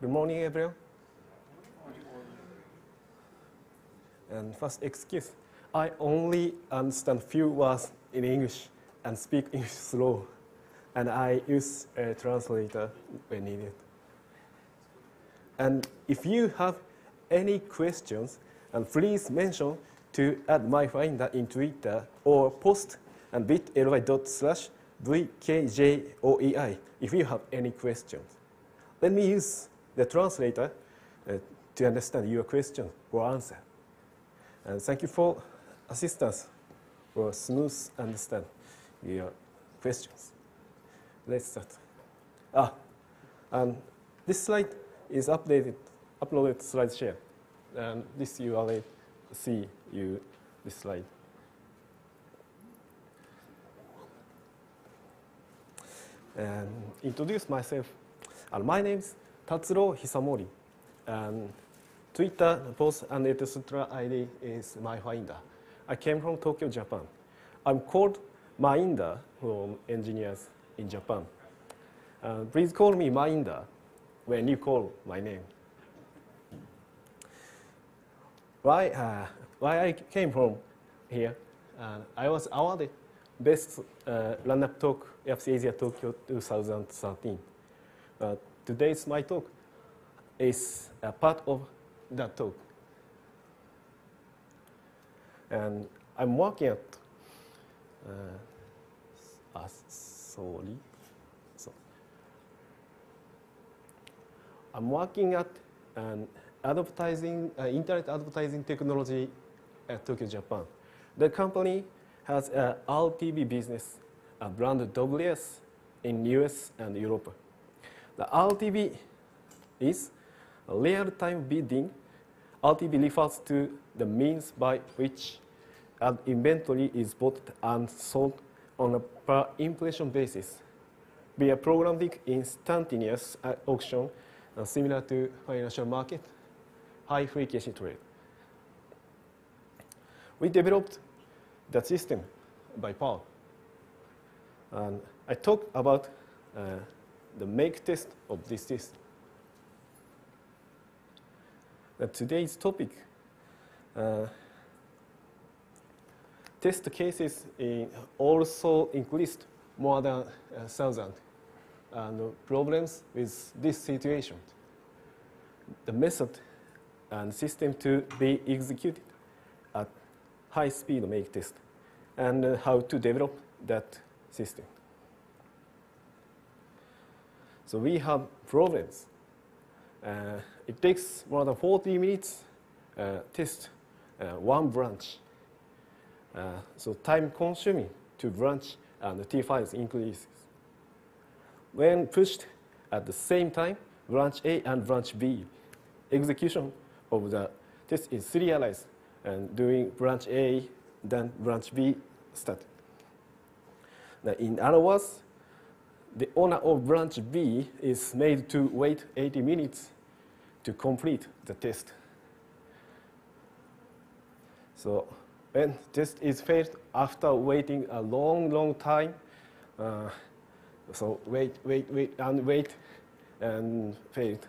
Good morning, everyone. And first, excuse. I only understand few words in English and speak English slow. And I use a translator when needed. And if you have any questions, please mention to add myfinder in Twitter or post and bit.ly/vkjoei if you have any questions. Let me use the translator to understand your question or answer. And thank you for assistance for smooth understand your questions. Let's start. This slide is uploaded to Slideshare. And this URL see you this slide. And introduce myself. My name is Tatsuro Hisamori. And Twitter post and etc. ID is myfinder. I came from Tokyo, Japan. I'm called Myinda from engineers in Japan. Please call me Myinda when you call my name. Why I came from here? I was awarded Best Run-Up Talk FC Asia Tokyo 2013. Today's my talk is a part of that talk. And I'm working at I'm working at an advertising, internet advertising technology at Tokyo, Japan. The company has an LTV business, a brand AWS in US and Europe. The LTV is real-time bidding. LTV refers to the means by which ad inventory is bought and sold on a per impression basis via programmatic instantaneous auction, similar to financial market, high frequency trade. We developed that system by Paul. And I talked about the make test of this system. Today's topic, test cases also increased more than 1,000 and problems with this situation. The method and system to be executed at high speed make test and how to develop that system. So we have problems. It takes more than 40 minutes test one branch. So time consuming to branch and the T5 increases. When pushed at the same time, branch A and branch B, execution of the test is serialized and doing branch A, then branch B started. Now, in other words, the owner of branch B is made to wait 80 minutes to complete the test. So when test is failed after waiting a long time, so wait and failed.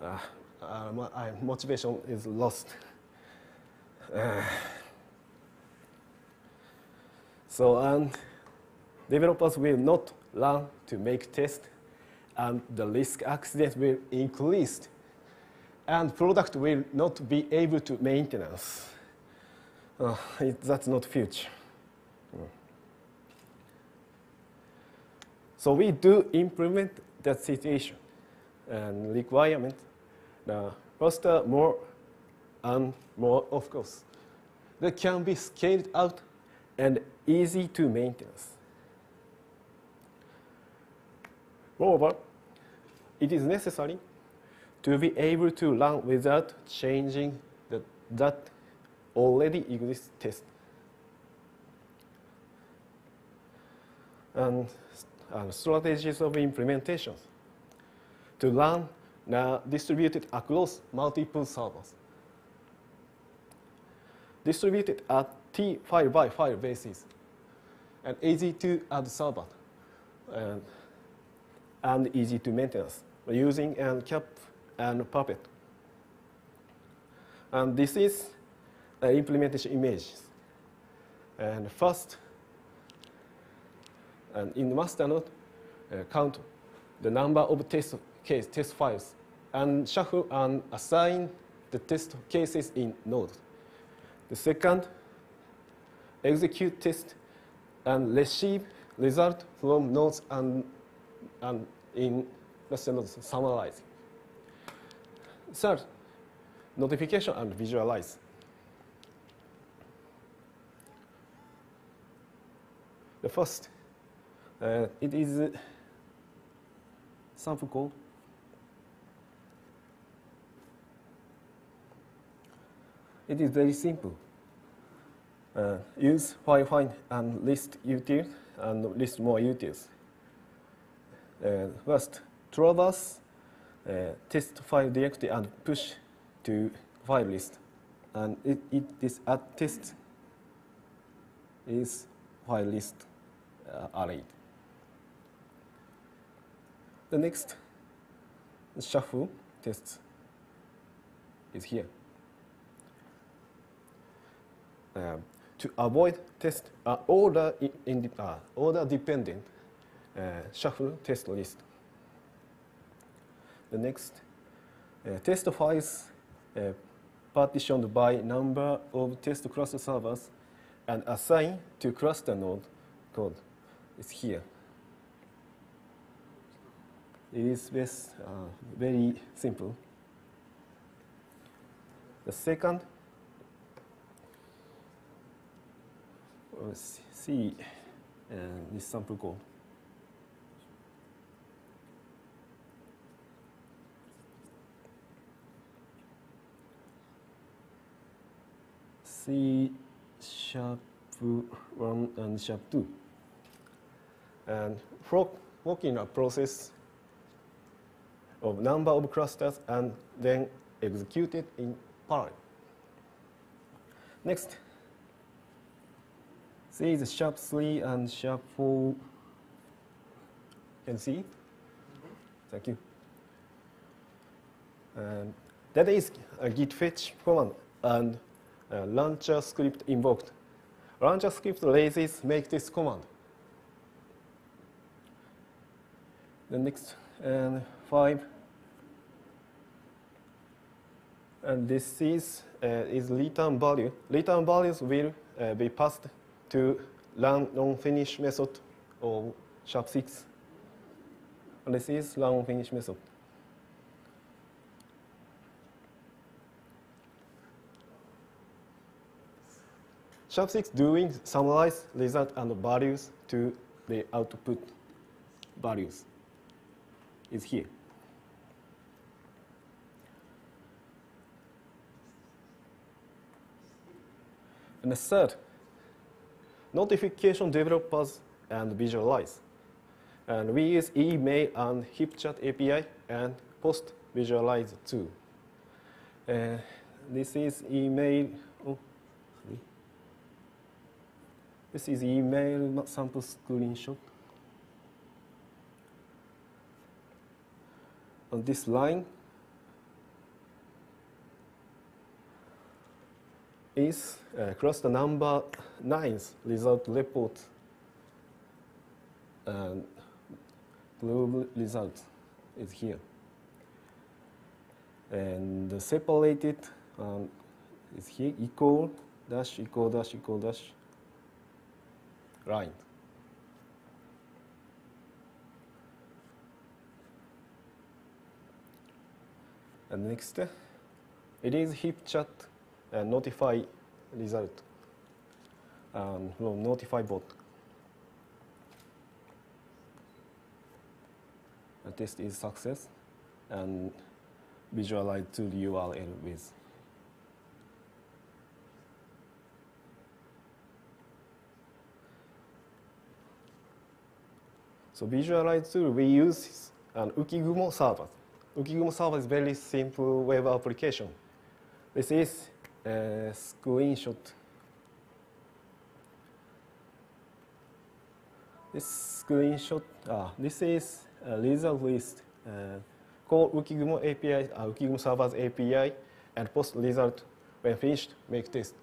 My motivation is lost. Developers will not learn to make tests, and the risk accident will increase, and product will not be able to maintenance. That's not future. So we do implement that situation and requirement faster, more, and more, of course. That can be scaled out and easy to maintain. Moreover, it is necessary to be able to run without changing that already exists test. And strategies of implementations to run now distributed across multiple servers. Distributed at T5 by 5 basis, and easy to add server, and easy to maintenance. using cap and Puppet. And this is implementation images. And first, and in master node, count the number of test case test files and shuffle and assign the test cases in node. The second, execute test and receive result from nodes and in master node summarize. Third, notification and visualize. The first, it is a sample code. It is very simple. Use find and list utils and list more utils. First, traverse test file directory and push to file list, and it is at test is file list. Array. The next shuffle test is here. To avoid test order dependent shuffle test list. The next test files partitioned by number of test cluster servers and assigned to cluster node code. It's here. It is very simple. The second, let's see this sample code. C sharp 1 and sharp 2. And working a process of number of clusters and then execute it in parallel. Next, see the sharp 3 and sharp 4. Can you see it? Thank you. And that is a git fetch command and a launcher script invoked. Launcher script raises make this command. The next and 5, and this is return value. Return values will be passed to run on finish method of sharp 6. And this is run on finish method. Sharp 6 doing summarize result and values to the output values. Is here. And the third, notification developers and visualize. And we use email and HipChat API and post visualize too. This is email. Oh, sorry. This is email sample screenshot. On this line is cluster number 9's result report and global result is here. And the separated is here, equal dash line. And next, it is HipChat notify result from notify bot. The test is success and visualize to the URL with. So visualize tool we use an Ukigumo server. Ukigumo server is very simple web application. This is a screenshot. This is a result list call Ukigumo API, Ukigumo server's API, and post result when finished, make test.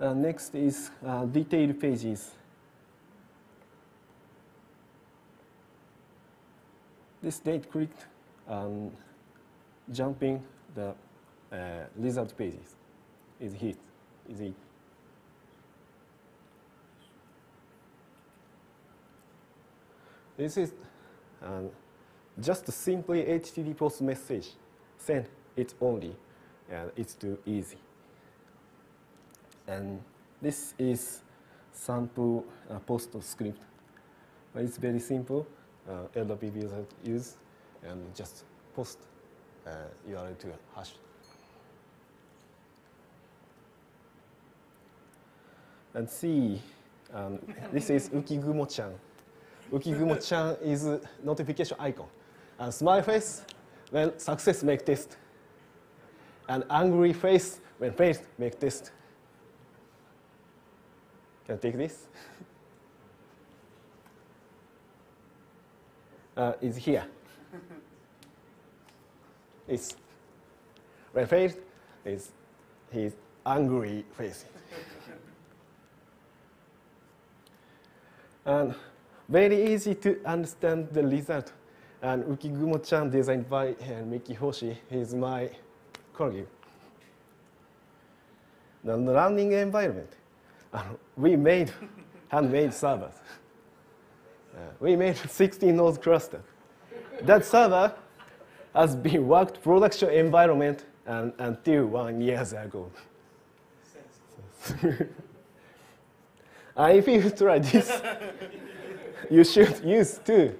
Next is detailed pages. This date clicked jumping the result pages is hit. Is it? This is just simply HTTP post message. Send it only, and it's too easy. And this is sample post script. It's very simple. LDP user use and just post URL to hash. And see, this is Ukigumo-chan. Ukigumo-chan is a notification icon. And smile face, when success, make test. And angry face, when failed, make test. Can I take this? Is here. It's when failed, is his angry face. And very easy to understand the result. And Ukigumo-chan designed by Miki Hoshi. He's my colleague. The running environment. We made handmade servers. We made 16 node cluster. That server has been worked production environment until 1 year ago. If you try this, you should use two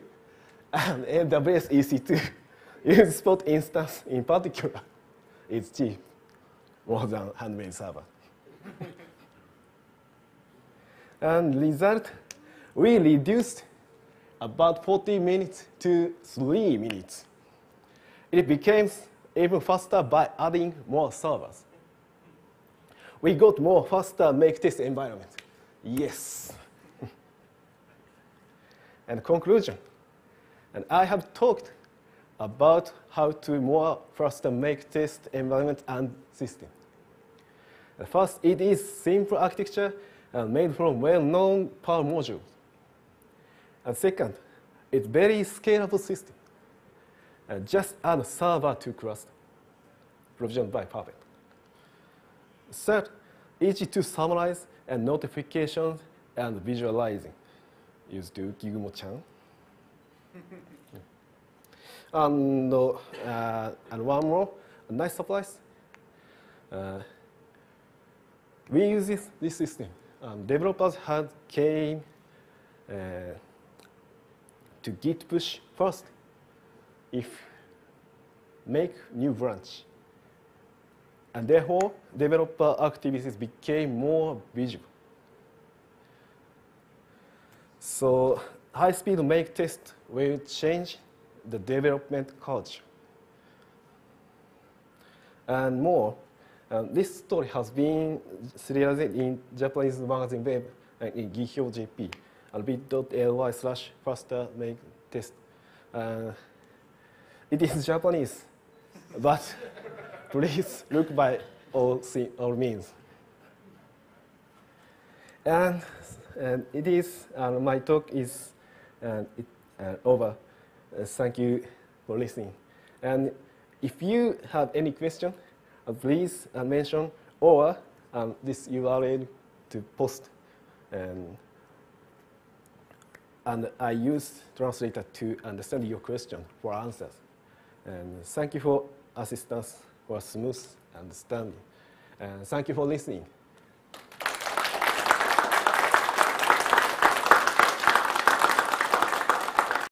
and AWS EC2. Use spot instance in particular. It's cheap, more than handmade server. And result, we reduced about 40 minutes to 3 minutes. It became even faster by adding more servers. We got more faster make test environment. Yes. And conclusion. And I have talked about how to more faster make test environment and system. First, it is simple architecture and made from well-known power modules. And second, it's very scalable system. And just add server to cluster, provisioned by Puppet. Third, easy to summarize and notifications and visualizing. Used to Ukigumo-chan. And one more, a nice surprise. We use this system. Developers had came to git push first if make new branch. And therefore, developer activities became more visible. So high-speed make test will change the development culture. And more, this story has been serialized in Japanese magazine web and in gihyo.jp. bit.ly/faster-make-test. It is Japanese, but please look by all means. And it is, my talk is over. Thank you for listening. And if you have any question, please mention or this URL to post. And I use translator to understand your question for answers. And thank you for assistance for smooth understanding. And thank you for listening.